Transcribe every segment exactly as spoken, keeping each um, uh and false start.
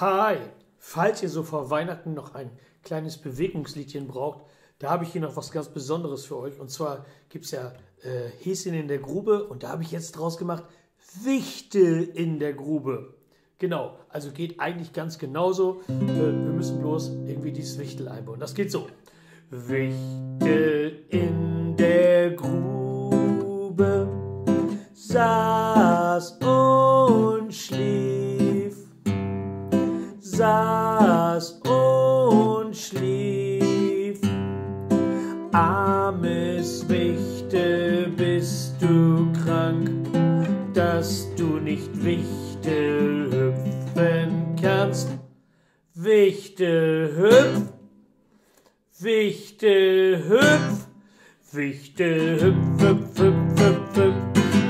Hi! Falls ihr so vor Weihnachten noch ein kleines Bewegungsliedchen braucht, da habe ich hier noch was ganz Besonderes für euch. Und zwar gibt es ja äh, Häschen in der Grube und da habe ich jetzt draus gemacht, Wichtel in der Grube. Genau, also geht eigentlich ganz genauso. Äh, wir müssen bloß irgendwie dieses Wichtel einbauen. Das geht so. Wichtel in der Grube saß und schlief, saß und schlief. Armes Wichtel, bist du krank, dass du nicht Wichtel hüpfen kannst. Wichtel hüpf, Wichtel hüpf, Wichtel hüpf, hüpf, hüpf, hüpf, hüpf,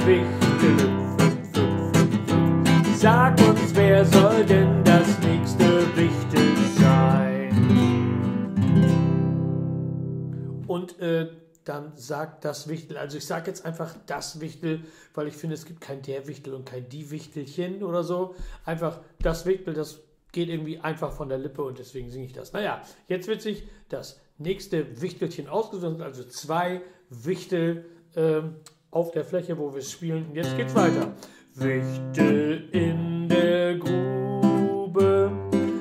Wichtel hüpf, hüpf, hüpf, hüpf, hüpf. Sag uns, wer soll denn das nächste Wichtel sein? Und äh, dann sagt das Wichtel, also ich sage jetzt einfach das Wichtel, weil ich finde, es gibt kein der Wichtel und kein die Wichtelchen oder so. Einfach das Wichtel, das geht irgendwie einfach von der Lippe und deswegen singe ich das. Naja, jetzt wird sich das nächste Wichtelchen ausgesucht, also zwei Wichtel ähm, auf der Fläche, wo wir es spielen. Und jetzt geht's weiter. Wichtel in der Grube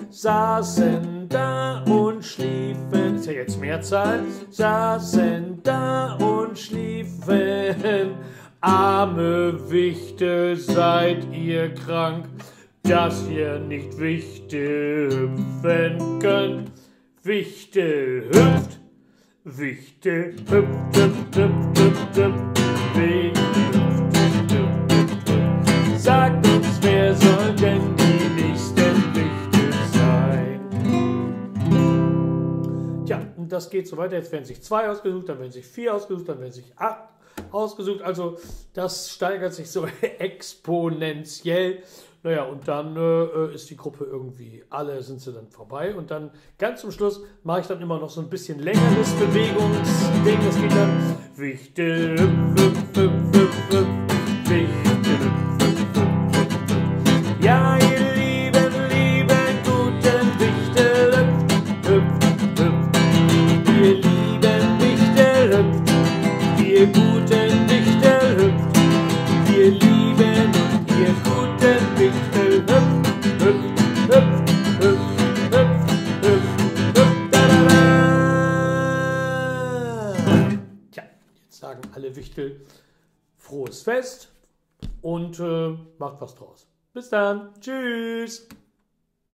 saßen da und schliefen. Ist ja jetzt Mehrzahl. Saßen da und schliefen. Arme Wichtel, seid ihr krank, dass ihr nicht Wichtel hüpfen könnt. Wichtel hüpft, Wichtel hüpft, hüpft, hüpft, hüpft, hüpft, Wichtel hüpft, hüpft, hüpft, hüpft. Sagt uns, wer soll denn die nächsten Wichtel sein? Tja, und das geht so weiter. Jetzt werden sich zwei ausgesucht, dann werden sich vier ausgesucht, dann werden sich acht ausgesucht. Also das steigert sich so exponentiell. Naja, und dann äh, ist die Gruppe irgendwie, alle sind sie dann vorbei. Und dann ganz zum Schluss mache ich dann immer noch so ein bisschen längeres Bewegungsding. Das geht dann Wichtel, hüpf, hüpf, hüpf, hüpf, Wichtel, hüpf, hüpf, hüpf. Ja, ihr lieben, lieben, guten Wichtel, hüpf, hüpf, hüpf. Ihr lieben Wichtel, hüpf, ihr guten Wichtel, hüpf, ihr lieben, ihr guten Wichtel, hüpf, hüpf, hüpf, hüpf, hüpf, hüpf, hüpf, da, da, da. Tja, jetzt sagen alle Wichtel frohes Fest und äh, macht was draus. Bis dann. Tschüss.